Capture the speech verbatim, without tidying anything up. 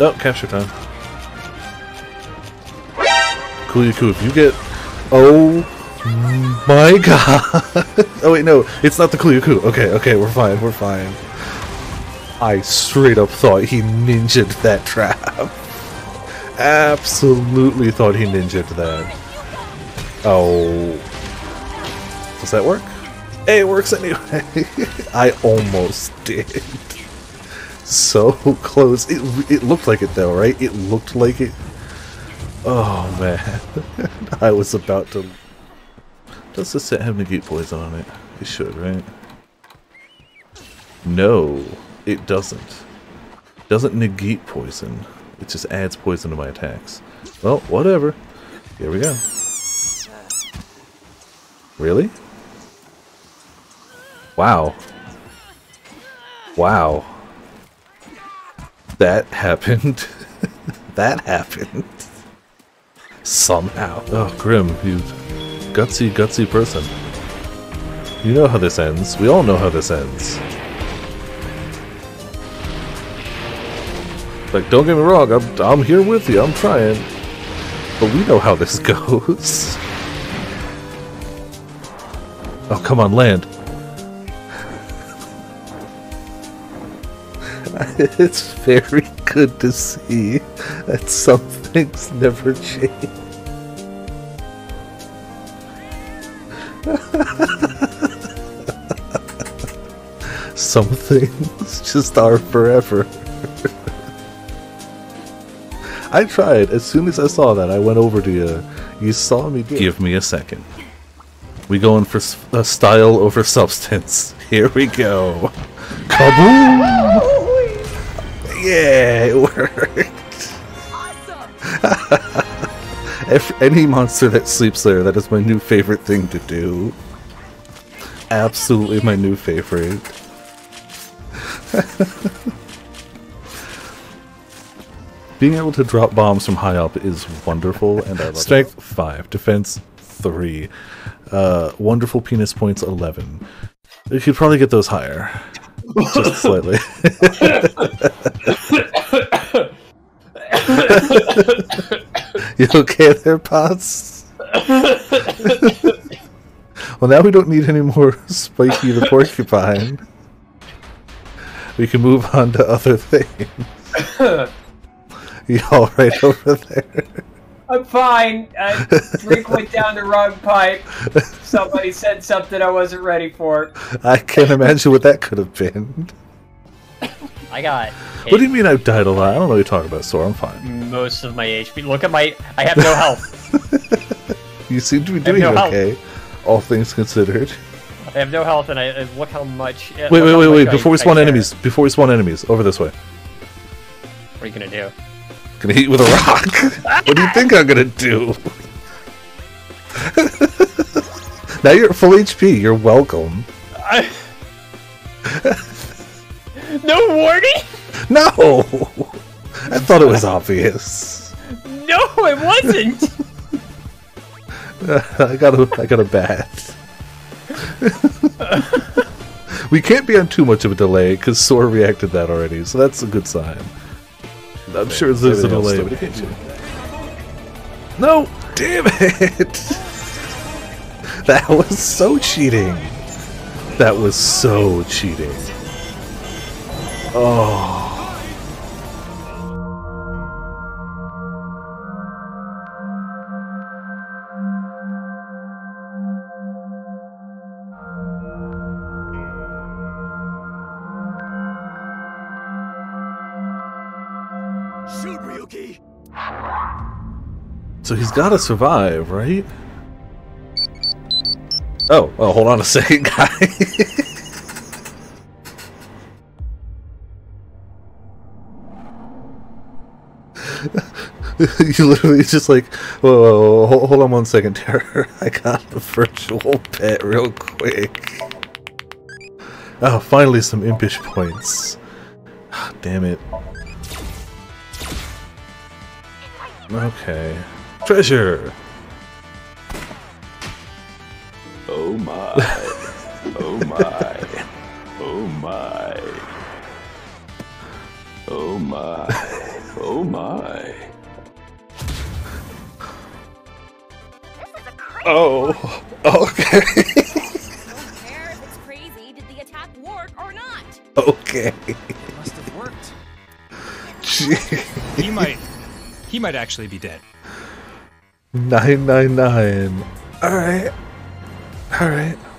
Oh, capture time. Coolio-Coo, if you get... Oh my god! Oh wait, no, it's not the Coolio-Coo. Okay, okay, we're fine, we're fine. I straight up thought he ninja'd that trap. Absolutely thought he ninja'd that. Oh. Does that work? Hey, it works anyway! I almost did. So close. It, it looked like it though, right? It looked like it. Oh man. I was about to... Does this set have negate poison on it? It should, right? No, it doesn't. It doesn't negate poison. It just adds poison to my attacks. Well, whatever. Here we go. Really? Wow. Wow. That happened. That happened. Somehow. Oh, Grim, you gutsy, gutsy person. You know how this ends. We all know how this ends. Like, don't get me wrong, I'm, I'm here with you, I'm trying. But we know how this goes. Oh, come on, land. It's very good to see that some things never change. Some things just are forever. I tried. As soon as I saw that, I went over to you. You saw me do it. Give me a second. We going for uh, style over substance. Here we go. Kaboom! Yeah, it worked! Awesome. If any monster that sleeps there, that is my new favorite thing to do. Absolutely my new favorite. Being able to drop bombs from high up is wonderful, and I love Strength it. five, defense three, uh, wonderful penis points eleven. You could probably get those higher. Just slightly. You okay there, Pots? Well, now we don't need any more Spiky the Porcupine. We can move on to other things. You alright over there? I'm fine. I drink went down the wrong pipe. Somebody said something I wasn't ready for. I can't imagine what that could have been. I got... What H do you mean I've died a lot? I don't know what you're talking about, Sora. I'm fine. Most of my H P. Look at my... I have no health. You seem to be doing no okay, health. all things considered. I have no health, and I, I look how much... Wait, wait, wait, wait. Before I, we spawn enemies. Before we spawn enemies. Over this way. What are you going to do? Gonna hit you with a rock. What do you think I'm gonna do? Now you're at full H P. You're welcome. I... No warning? No. I thought it was obvious. No, it wasn't. I got a, I got a bat. We can't be on too much of a delay because Sora reacted that already, so that's a good sign. I'm sure there's a delay. No! Damn it! That was so cheating. That was so cheating. Oh. So he's gotta survive, right? Oh, oh, hold on a second, guys. You literally just like, whoa, whoa, whoa, hold on one second, Terror. I got the virtual pet real quick. Oh, finally some impish points. Damn it. Okay. Treasure! Oh my. Oh my. Oh my. Oh my. Oh my. Oh, okay. Don't care if it's crazy. Did the attack work or not? Okay. It must have worked. Jeez. He might, he might actually be dead. nine nine nine. All right. All right.